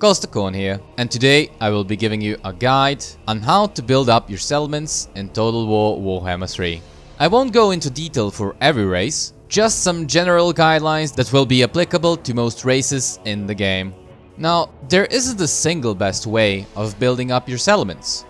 Chaos Dwarves here, and today I will be giving you a guide on how to build up your settlements in Total War Warhammer 3. I won't go into detail for every race, just some general guidelines that will be applicable to most races in the game. Now, there isn't a single best way of building up your settlements.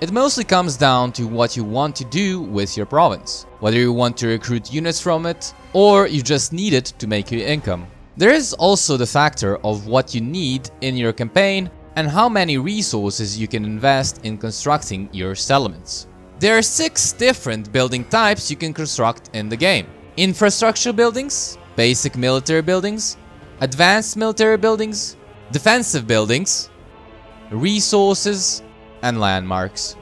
It mostly comes down to what you want to do with your province, whether you want to recruit units from it, or you just need it to make your income. There is also the factor of what you need in your campaign and how many resources you can invest in constructing your settlements. There are 6 different building types you can construct in the game. Infrastructure buildings, basic military buildings, advanced military buildings, defensive buildings, resources, and landmarks.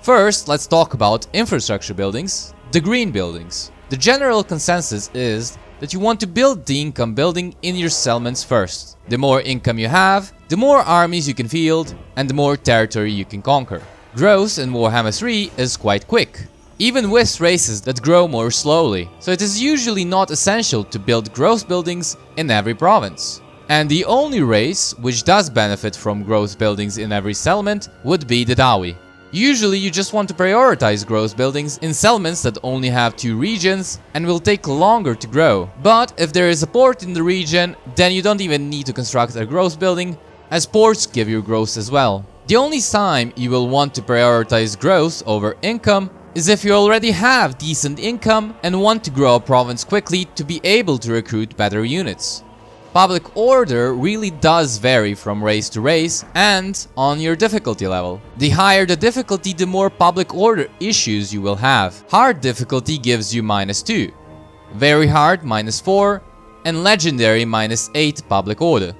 First, let's talk about infrastructure buildings, the green buildings. The general consensus is that you want to build the income building in your settlements first. The more income you have, the more armies you can field and the more territory you can conquer. Growth in Warhammer 3 is quite quick, even with races that grow more slowly, so it is usually not essential to build growth buildings in every province. And the only race which does benefit from growth buildings in every settlement would be the Dawi. Usually you just want to prioritize growth buildings in settlements that only have 2 regions and will take longer to grow. But if there is a port in the region, then you don't even need to construct a growth building, as ports give you growth as well. The only time you will want to prioritize growth over income is if you already have decent income and want to grow a province quickly to be able to recruit better units. Public order really does vary from race to race and on your difficulty level. The higher the difficulty, the more public order issues you will have. Hard difficulty gives you -2, very hard -4, and legendary -8 public order.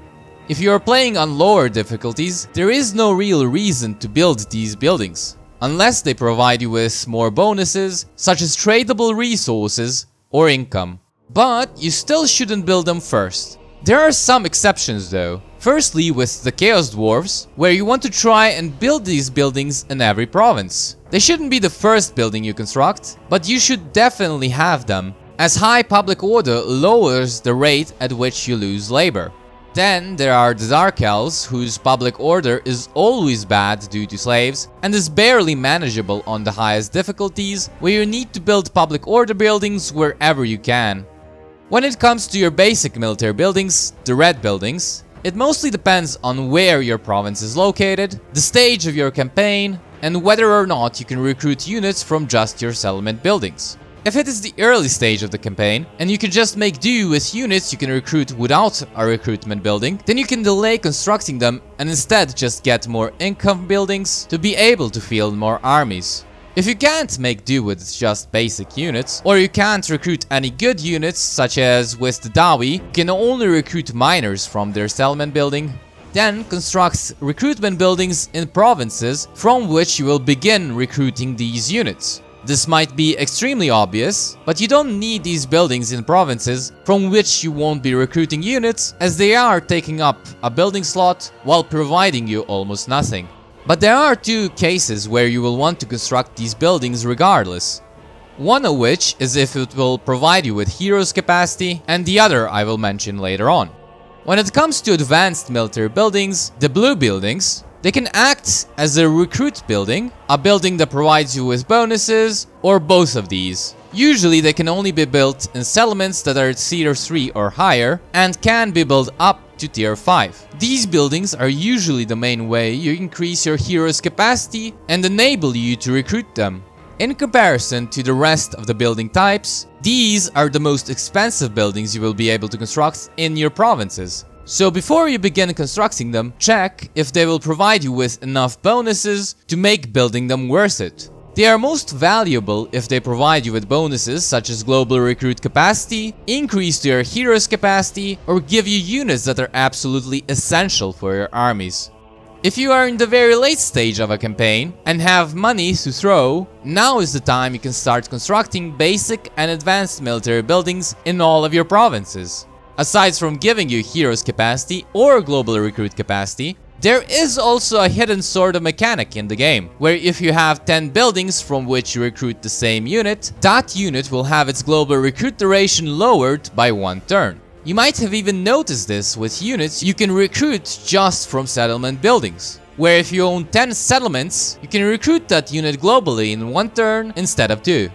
If you are playing on lower difficulties, there is no real reason to build these buildings, unless they provide you with more bonuses, such as tradable resources or income. But you still shouldn't build them first. There are some exceptions though. Firstly, with the Chaos Dwarves, where you want to try and build these buildings in every province. They shouldn't be the first building you construct, but you should definitely have them, as high public order lowers the rate at which you lose labor. Then there are the Dark Elves, whose public order is always bad due to slaves and is barely manageable on the highest difficulties, where you need to build public order buildings wherever you can. When it comes to your basic military buildings, the red buildings, it mostly depends on where your province is located, the stage of your campaign, and whether or not you can recruit units from just your settlement buildings. If it is the early stage of the campaign, and you can just make do with units you can recruit without a recruitment building, then you can delay constructing them and instead just get more income buildings to be able to field more armies. If you can't make do with just basic units, or you can't recruit any good units, such as with the Dawi, you can only recruit miners from their settlement building, then construct recruitment buildings in provinces from which you will begin recruiting these units. This might be extremely obvious, but you don't need these buildings in provinces from which you won't be recruiting units, as they are taking up a building slot while providing you almost nothing. But there are 2 cases where you will want to construct these buildings regardless. One of which is if it will provide you with heroes capacity, and the other I will mention later on. When it comes to advanced military buildings, the blue buildings, they can act as a recruit building, a building that provides you with bonuses, or both of these. Usually they can only be built in settlements that are at tier 3 or higher, and can be built up to tier 5. These buildings are usually the main way you increase your heroes' capacity and enable you to recruit them. In comparison to the rest of the building types, these are the most expensive buildings you will be able to construct in your provinces. So before you begin constructing them, check if they will provide you with enough bonuses to make building them worth it. They are most valuable if they provide you with bonuses such as global recruit capacity, increase to your heroes capacity, or give you units that are absolutely essential for your armies. If you are in the very late stage of a campaign and have money to throw, now is the time you can start constructing basic and advanced military buildings in all of your provinces. Aside from giving you heroes capacity or global recruit capacity, there is also a hidden sort of mechanic in the game, where if you have 10 buildings from which you recruit the same unit, that unit will have its global recruit duration lowered by 1 turn. You might have even noticed this with units you can recruit just from settlement buildings, where if you own 10 settlements, you can recruit that unit globally in one turn instead of two.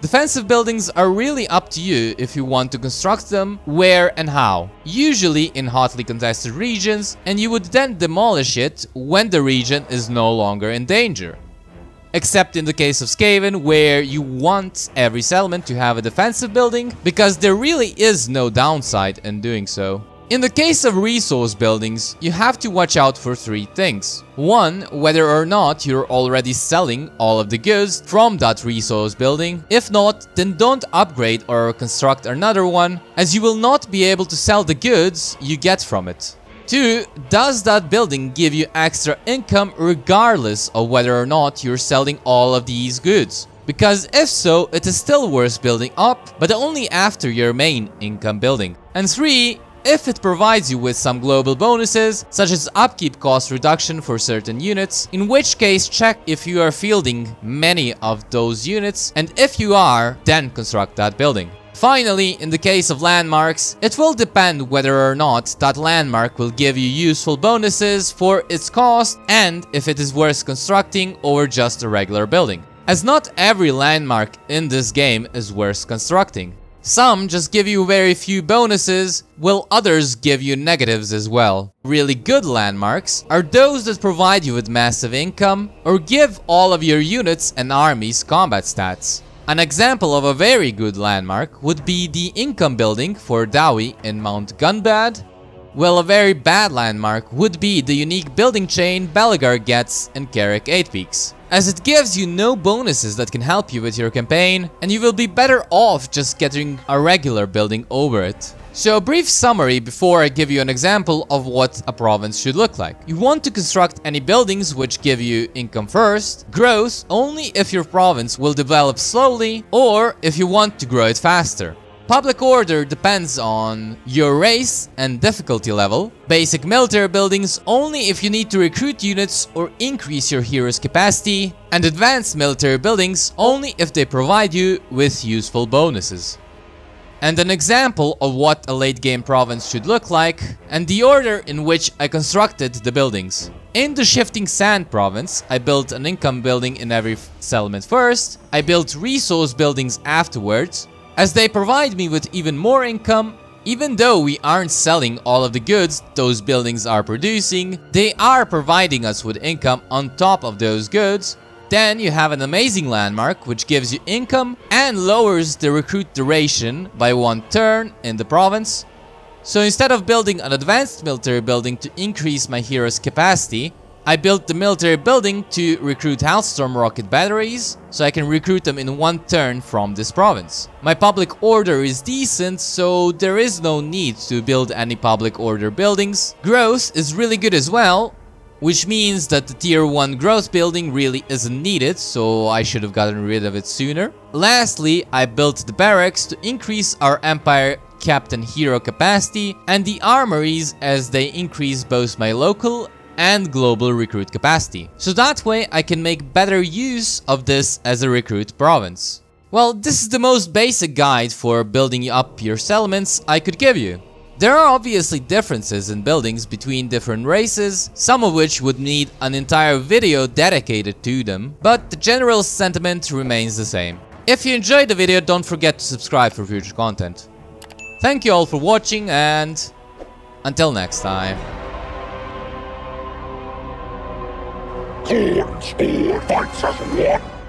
Defensive buildings are really up to you if you want to construct them, where and how, usually in hotly contested regions, and you would then demolish it when the region is no longer in danger. Except in the case of Skaven, where you want every settlement to have a defensive building, because there really is no downside in doing so. In the case of resource buildings, you have to watch out for three things. One, whether or not you're already selling all of the goods from that resource building. If not, then don't upgrade or construct another one, as you will not be able to sell the goods you get from it. Two, does that building give you extra income regardless of whether or not you're selling all of these goods? Because if so, it is still worth building up, but only after your main income building. And three, if it provides you with some global bonuses, such as upkeep cost reduction for certain units, in which case check if you are fielding many of those units, and if you are, then construct that building. Finally, in the case of landmarks, it will depend whether or not that landmark will give you useful bonuses for its cost and if it is worth constructing or just a regular building, as not every landmark in this game is worth constructing. Some just give you very few bonuses, while others give you negatives as well. Really good landmarks are those that provide you with massive income or give all of your units and armies combat stats. An example of a very good landmark would be the income building for Dawi in Mount Gunbad, while a very bad landmark would be the unique building chain Belegar gets in Karak 8 Peaks, as it gives you no bonuses that can help you with your campaign, and you will be better off just getting a regular building over it. So a brief summary before I give you an example of what a province should look like. You want to construct any buildings which give you income first, growth only if your province will develop slowly or if you want to grow it faster. Public order depends on your race and difficulty level. Basic military buildings only if you need to recruit units or increase your hero's capacity. And advanced military buildings only if they provide you with useful bonuses. And an example of what a late game province should look like, and the order in which I constructed the buildings. In the Shifting Sand province, I built an income building in every settlement first. I built resource buildings afterwards, as they provide me with even more income. Even though we aren't selling all of the goods those buildings are producing, they are providing us with income on top of those goods. Then you have an amazing landmark which gives you income and lowers the recruit duration by one turn in the province. So instead of building an advanced military building to increase my hero's capacity, I built the military building to recruit Hellstorm rocket batteries, so I can recruit them in one turn from this province. My public order is decent, so there is no need to build any public order buildings. Growth is really good as well, which means that the tier 1 growth building really isn't needed, so I should have gotten rid of it sooner. Lastly, I built the barracks to increase our Empire captain hero capacity, and the armories as they increase both my local and global recruit capacity, so that way I can make better use of this as a recruit province. Well, this is the most basic guide for building up your settlements I could give you. There are obviously differences in buildings between different races, some of which would need an entire video dedicated to them, but the general sentiment remains the same. If you enjoyed the video, don't forget to subscribe for future content. Thank you all for watching, and until next time. Khorne's old fights as one.